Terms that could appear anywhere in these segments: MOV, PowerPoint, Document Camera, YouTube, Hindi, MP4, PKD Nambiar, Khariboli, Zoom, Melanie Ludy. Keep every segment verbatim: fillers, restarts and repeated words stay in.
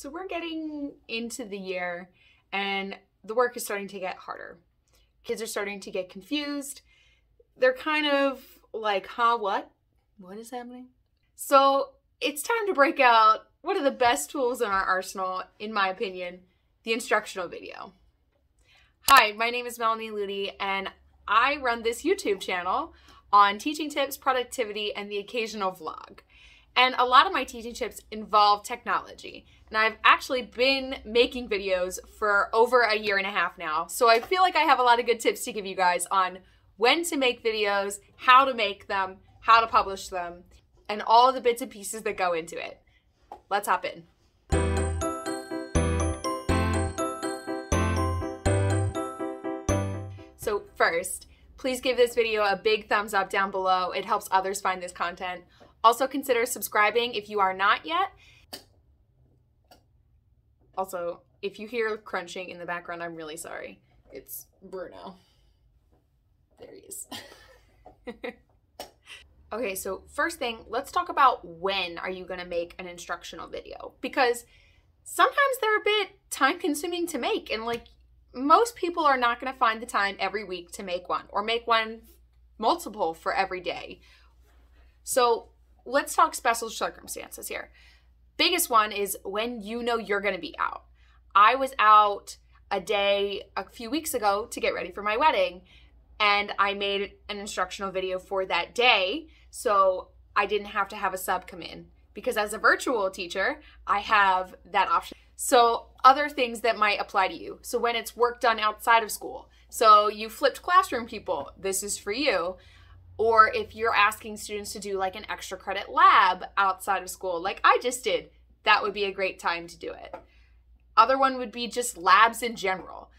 So we're getting into the year and the work is starting to get harder. Kids are starting to get confused. They're kind of like, huh, what? What is happening? So it's time to break out one of the best tools in our arsenal, in my opinion, the instructional video. Hi, my name is Melanie Ludy and I run this YouTube channel on teaching tips, productivity, and the occasional vlog. And a lot of my teaching tips involve technology. And I've actually been making videos for over a year and a half now. So I feel like I have a lot of good tips to give you guys on when to make videos, how to make them, how to publish them, and all the bits and pieces that go into it. Let's hop in. So first, please give this video a big thumbs up down below. It helps others find this content. Also consider subscribing if you are not yet. Also, if you hear crunching in the background, I'm really sorry. It's Bruno. There he is. Okay, so first thing, let's talk about when are you gonna make an instructional video? Because sometimes they're a bit time consuming to make, and like most people are not gonna find the time every week to make one or make one multiple for every day. So let's talk special circumstances here. Biggest one is when you know you're gonna be out. I was out a day a few weeks ago to get ready for my wedding, and I made an instructional video for that day, so I didn't have to have a sub come in, because as a virtual teacher, I have that option. So other things that might apply to you. So when it's work done outside of school, so you flipped classroom people, this is for you. Or if you're asking students to do like an extra credit lab outside of school, like I just did, that would be a great time to do it. Other one would be just labs in general.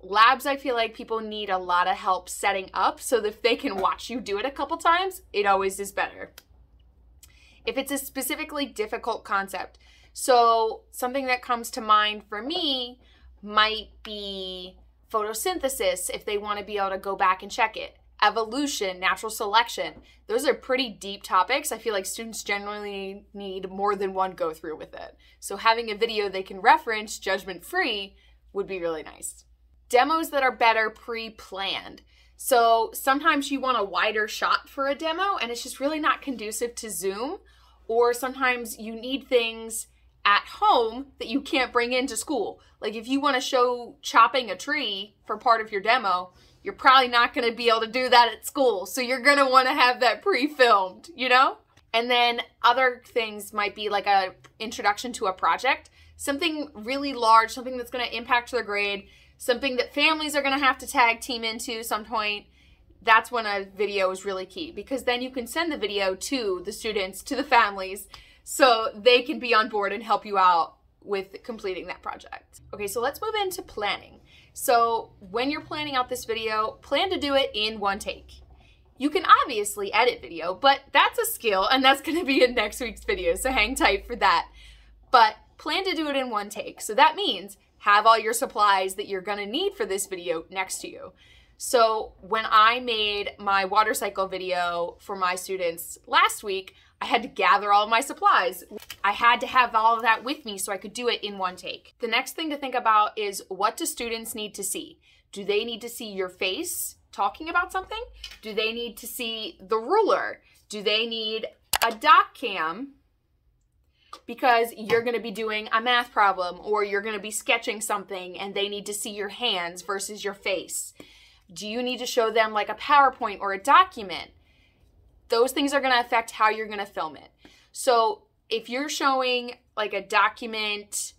Labs, I feel like people need a lot of help setting up, so that if they can watch you do it a couple times, it always is better. If it's a specifically difficult concept, so something that comes to mind for me might be photosynthesis, if they want to be able to go back and check it. Evolution, natural selection. Those are pretty deep topics. I feel like students generally need more than one go through with it. So having a video they can reference judgment-free would be really nice. Demos that are better pre-planned. So sometimes you want a wider shot for a demo and it's just really not conducive to Zoom, or sometimes you need things at home that you can't bring into school. Like if you want to show chopping a tree for part of your demo, you're probably not going to be able to do that at school. So you're going to want to have that pre-filmed, you know? And then other things might be like a introduction to a project, something really large, something that's going to impact their grade, something that families are going to have to tag team into some point. That's when a video is really key, because then you can send the video to the students, to the families, so they can be on board and help you out with completing that project. Okay, so let's move into planning. So when you're planning out this video, plan to do it in one take. You can obviously edit video, but that's a skill and that's gonna be in next week's video, so hang tight for that. But plan to do it in one take. So that means have all your supplies that you're gonna need for this video next to you. So when I made my water cycle video for my students last week, I had to gather all of my supplies. I had to have all of that with me so I could do it in one take. The next thing to think about is, what do students need to see? Do they need to see your face talking about something? Do they need to see the ruler? Do they need a doc cam? Because you're gonna be doing a math problem or you're gonna be sketching something and they need to see your hands versus your face. Do you need to show them like a PowerPoint or a document? Those things are gonna affect how you're gonna film it. So if you're showing like a document,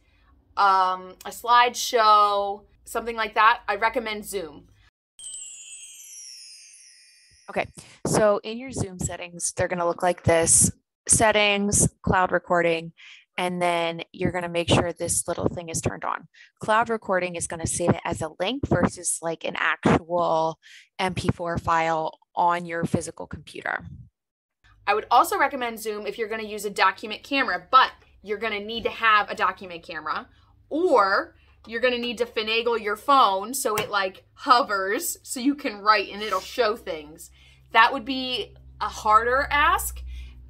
um, a slideshow, something like that, I recommend Zoom. Okay, so in your Zoom settings, they're gonna look like this: settings, cloud recording, and then you're gonna make sure this little thing is turned on. Cloud recording is gonna save it as a link versus like an actual M P four file on your physical computer. I would also recommend Zoom if you're gonna use a document camera, but you're gonna need to have a document camera, or you're gonna need to finagle your phone so it like hovers so you can write and it'll show things. That would be a harder ask.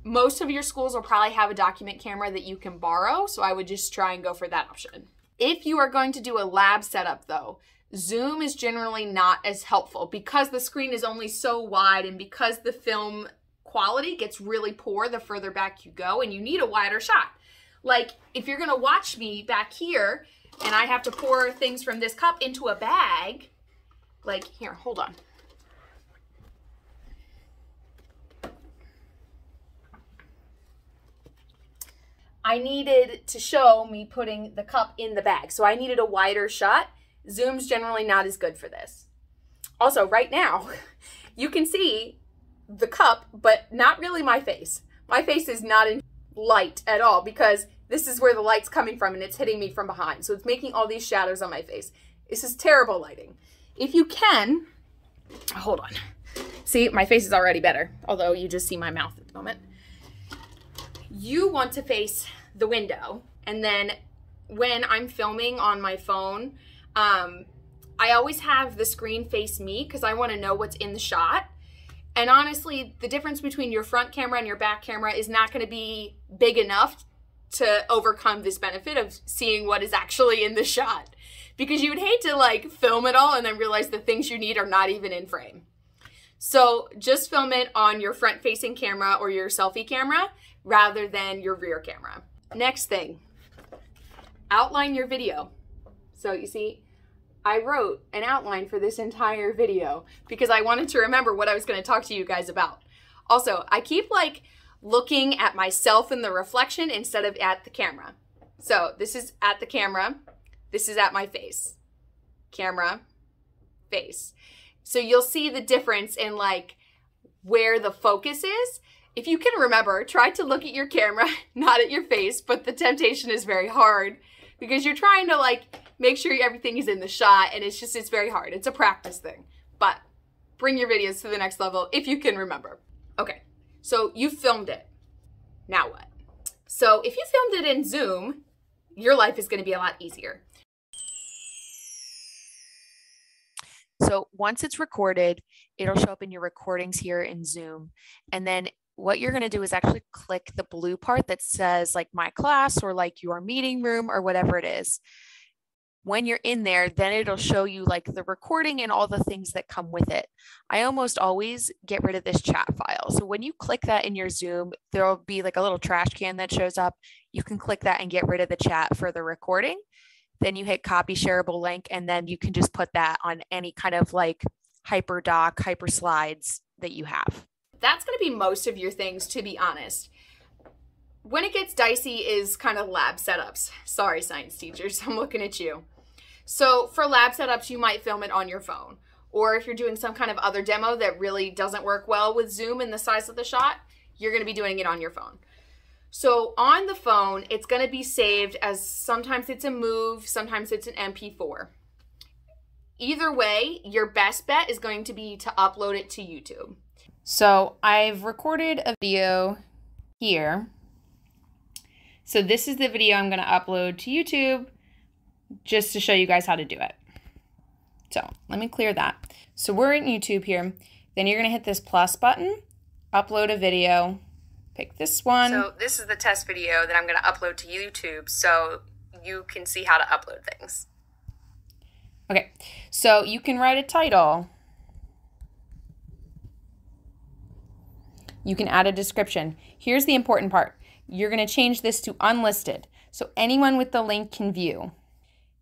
Most of your schools will probably have a document camera that you can borrow, so I would just try and go for that option. If you are going to do a lab setup though, Zoom is generally not as helpful because the screen is only so wide and because the film quality gets really poor the further back you go, and you need a wider shot. Like if you're gonna watch me back here and I have to pour things from this cup into a bag, like here, hold on. I needed to show me putting the cup in the bag, so I needed a wider shot. Zoom's generally not as good for this. Also, right now, you can see the cup, but not really my face. My face is not in light at all because this is where the light's coming from and it's hitting me from behind. So it's making all these shadows on my face. This is terrible lighting. If you can, hold on. See, my face is already better, although you just see my mouth at the moment. You want to face the window, and then when I'm filming on my phone, um, I always have the screen face me because I want to know what's in the shot. And honestly, the difference between your front camera and your back camera is not going to be big enough to overcome this benefit of seeing what is actually in the shot, because you would hate to like film it all and then realize the things you need are not even in frame. So just film it on your front facing camera or your selfie camera rather than your rear camera. Next thing, outline your video. So you see, I wrote an outline for this entire video because I wanted to remember what I was going to talk to you guys about. Also, I keep like looking at myself in the reflection instead of at the camera. So this is at the camera. This is at my face. Camera, face. So you'll see the difference in like where the focus is. If you can remember, try to look at your camera, not at your face, but the temptation is very hard because you're trying to like make sure everything is in the shot, and it's just, it's very hard. It's a practice thing, but bring your videos to the next level if you can remember. Okay, so you filmed it. Now what? So if you filmed it in Zoom, your life is going to be a lot easier. So once it's recorded, it'll show up in your recordings here in Zoom. And then what you're going to do is actually click the blue part that says like my class or like your meeting room or whatever it is. When you're in there, then it'll show you like the recording and all the things that come with it. I almost always get rid of this chat file. So when you click that in your Zoom, there'll be like a little trash can that shows up. You can click that and get rid of the chat for the recording. Then you hit copy shareable link, and then you can just put that on any kind of like hyper doc, hyper slides that you have. That's going to be most of your things, to be honest. When it gets dicey is kind of lab setups. Sorry, science teachers, I'm looking at you. So for lab setups, you might film it on your phone, or if you're doing some kind of other demo that really doesn't work well with Zoom and the size of the shot, you're going to be doing it on your phone. So on the phone, it's going to be saved as sometimes it's a MOV, sometimes it's an M P four. Either way, your best bet is going to be to upload it to YouTube. So I've recorded a video here. So this is the video I'm going to upload to YouTube just to show you guys how to do it. So let me clear that. So we're in YouTube here. Then you're going to hit this plus button, upload a video. Pick this one. So this is the test video that I'm going to upload to YouTube so you can see how to upload things. Okay, so you can write a title. You can add a description. Here's the important part. You're going to change this to unlisted, so anyone with the link can view.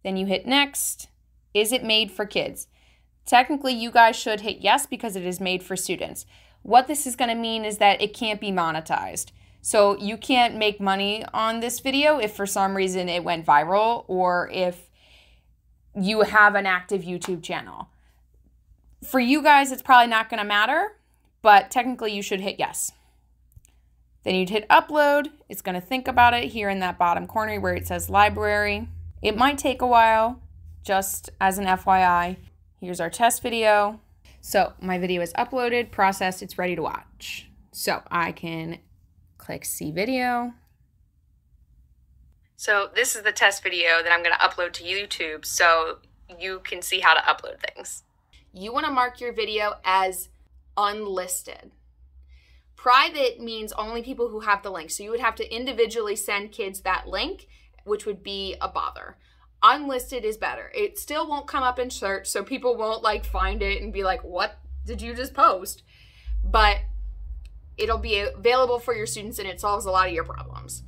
Then you hit next. Is it made for kids? Technically, you guys should hit yes because it is made for students. What this is going to mean is that it can't be monetized. So you can't make money on this video if for some reason it went viral or if you have an active YouTube channel. For you guys, it's probably not going to matter, but technically you should hit yes. Then you'd hit upload. It's going to think about it here in that bottom corner where it says library. It might take a while, just as an F Y I. Here's our test video. So my video is uploaded, processed, it's ready to watch. So I can click see video. So this is the test video that I'm going to upload to YouTube so you can see how to upload things. You want to mark your video as unlisted. Private means only people who have the link. So you would have to individually send kids that link, which would be a bother. Unlisted is better. It still won't come up in search, so people won't like find it and be like, what did you just post? But it'll be available for your students and it solves a lot of your problems.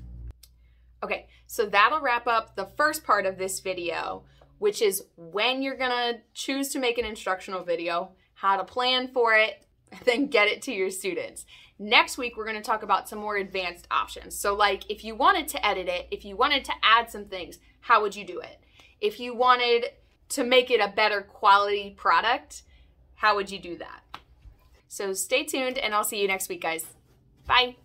Okay, so that'll wrap up the first part of this video, which is when you're gonna choose to make an instructional video, how to plan for it, then get it to your students. Next week, we're gonna talk about some more advanced options. So like if you wanted to edit it, if you wanted to add some things, how would you do it? If you wanted to make it a better quality product, how would you do that? So stay tuned and I'll see you next week, guys. Bye.